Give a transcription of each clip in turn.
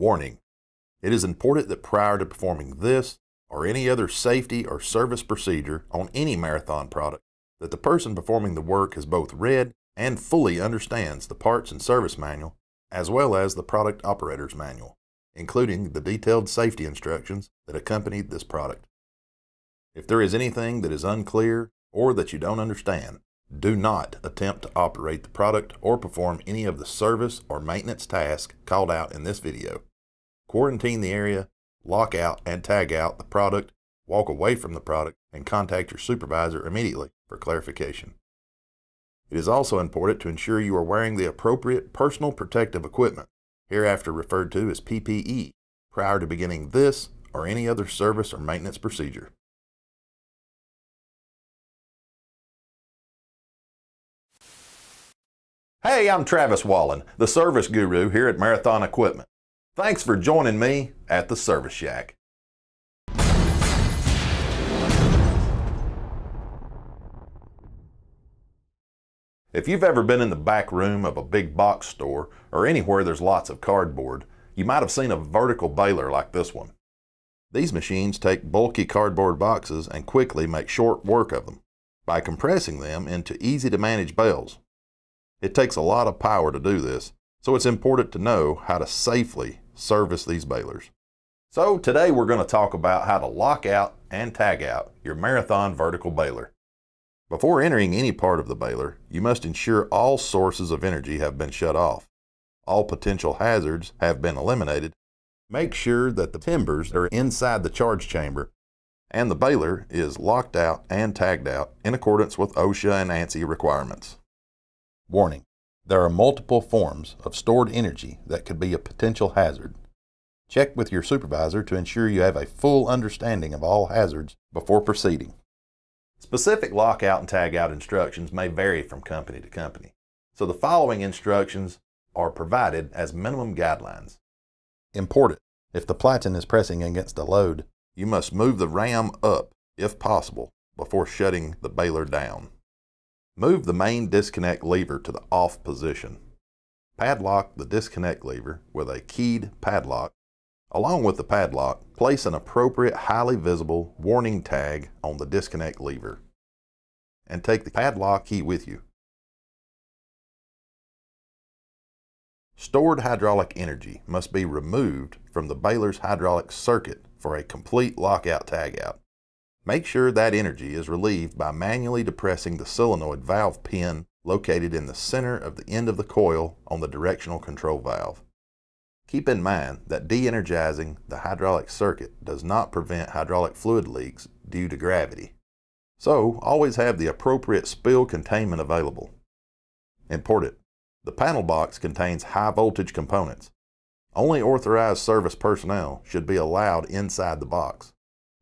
Warning: it is important that prior to performing this or any other safety or service procedure on any marathon product, that the person performing the work has both read and fully understands the parts and service manual, as well as the product operator's manual, including the detailed safety instructions that accompanied this product. If there is anything that is unclear or that you don't understand, do not attempt to operate the product or perform any of the service or maintenance tasks called out in this video. Quarantine the area, lock out and tag out the product, walk away from the product, and contact your supervisor immediately for clarification. It is also important to ensure you are wearing the appropriate personal protective equipment, hereafter referred to as PPE, prior to beginning this or any other service or maintenance procedure. Hey, I'm Travis Wallen, the service guru here at Marathon Equipment. Thanks for joining me at the Service Shack. If you've ever been in the back room of a big box store or anywhere there's lots of cardboard, you might have seen a vertical baler like this one. These machines take bulky cardboard boxes and quickly make short work of them by compressing them into easy-to-manage bales. It takes a lot of power to do this, so it's important to know how to safely service these balers. So today we're going to talk about how to lock out and tag out your Marathon Vertical Baler. Before entering any part of the baler, you must ensure all sources of energy have been shut off, all potential hazards have been eliminated, make sure that the timbers are inside the charge chamber, and the baler is locked out and tagged out in accordance with OSHA and ANSI requirements. Warning: there are multiple forms of stored energy that could be a potential hazard. Check with your supervisor to ensure you have a full understanding of all hazards before proceeding. Specific lockout and tagout instructions may vary from company to company, so the following instructions are provided as minimum guidelines. Important: if the platen is pressing against a load, you must move the ram up, if possible, before shutting the baler down. Move the main disconnect lever to the off position. Padlock the disconnect lever with a keyed padlock. Along with the padlock, place an appropriate highly visible warning tag on the disconnect lever. And take the padlock key with you. Stored hydraulic energy must be removed from the baler's hydraulic circuit for a complete lockout tagout. Make sure that energy is relieved by manually depressing the solenoid valve pin located in the center of the end of the coil on the directional control valve. Keep in mind that de-energizing the hydraulic circuit does not prevent hydraulic fluid leaks due to gravity, so always have the appropriate spill containment available. Important: the panel box contains high voltage components. Only authorized service personnel should be allowed inside the box.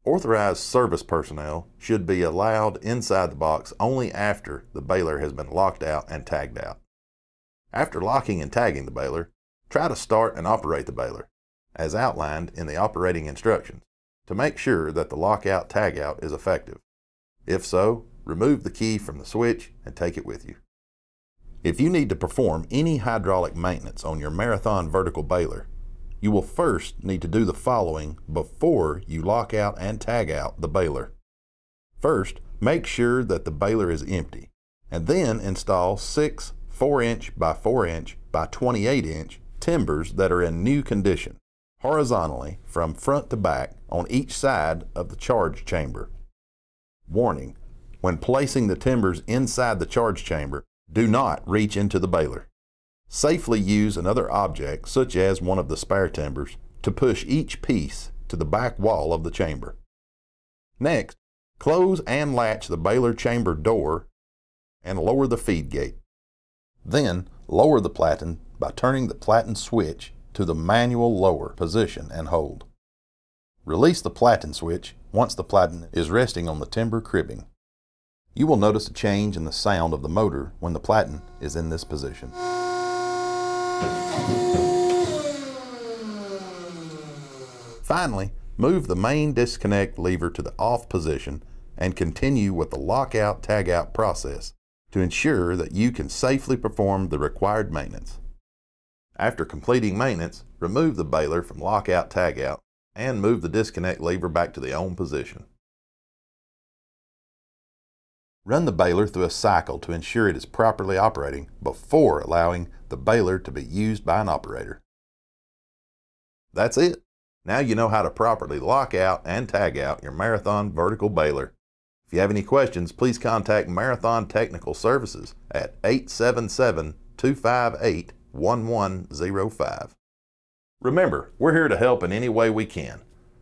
Authorized service personnel should be allowed inside the box only after the baler has been locked out and tagged out. After locking and tagging the baler, try to start and operate the baler, as outlined in the operating instructions, to make sure that the lockout tagout is effective. If so, remove the key from the switch and take it with you. If you need to perform any hydraulic maintenance on your Marathon Vertical Baler, you will first need to do the following before you lock out and tag out the baler. First, make sure that the baler is empty, and then install 6 4-inch by 4-inch by 28-inch timbers that are in new condition, horizontally from front to back on each side of the charge chamber. Warning: when placing the timbers inside the charge chamber, do not reach into the baler. Safely use another object, such as one of the spare timbers, to push each piece to the back wall of the chamber. Next, close and latch the baler chamber door and lower the feed gate. Then, lower the platen by turning the platen switch to the manual lower position and hold. Release the platen switch once the platen is resting on the timber cribbing. You will notice a change in the sound of the motor when the platen is in this position. Finally, move the main disconnect lever to the off position and continue with the lockout tagout process to ensure that you can safely perform the required maintenance. After completing maintenance, remove the baler from Lock-Out, Tag-Out, and move the disconnect lever back to the on position. Run the baler through a cycle to ensure it is properly operating before allowing the baler to be used by an operator. That's it. Now you know how to properly lock out and tag out your Marathon Vertical Baler. If you have any questions, please contact Marathon Technical Services at 877-258-1105. Remember, we're here to help in any way we can.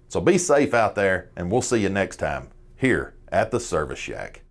So be safe out there, and we'll see you next time here at the Service Shack.